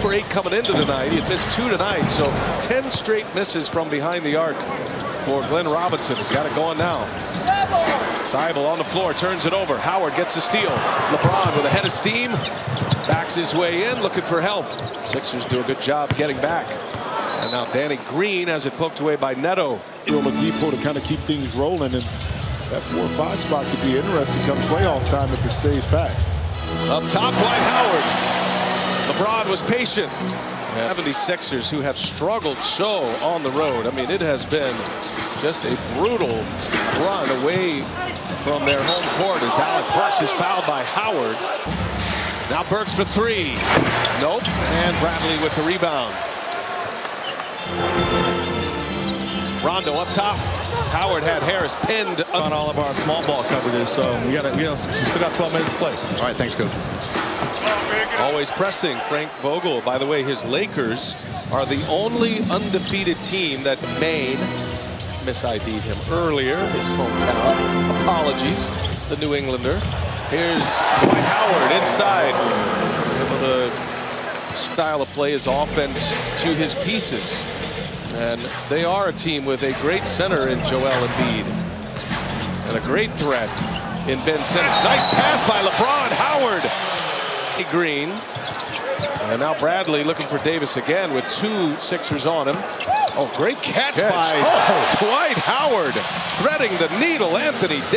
For 8 coming into tonight. He missed 2 tonight, so 10 straight misses from behind the arc for Glenn Robinson. He's got it going now. Thibault on the floor, turns it over. Howard gets a steal. LeBron with a head of steam. Backs his way in, looking for help. Sixers do a good job getting back. And now Danny Green has it poked away by Neto. Oladipo to kind of keep things rolling, and that 4-5 spot could be interesting come playoff time if it stays back. Up top, Dwight Howard. LeBron was patient. 76ers who have struggled so on the road. I mean, it has been just a brutal run away from their home court as Alec Burks is fouled by Howard. Now Burks for 3. Nope. And Bradley with the rebound. Rondo up top. Howard had Harris pinned on all of our small ball coverages, so we still got 12 minutes to play. All right, thanks, Coach. Always pressing, Frank Vogel. By the way, his Lakers are the only undefeated team that Maine mis-ID'd him earlier, his hometown. Apologies, the New Englander. Here's Dwight Howard inside. Able to style of play his offense to his pieces. And they are a team with a great center in Joel Embiid. And a great threat in Ben Simmons. Nice pass by LeBron. Howard. Green, and now Bradley looking for Davis again with 2 Sixers on him. Oh, great catch by Dwight Howard, threading the needle. Anthony Davis.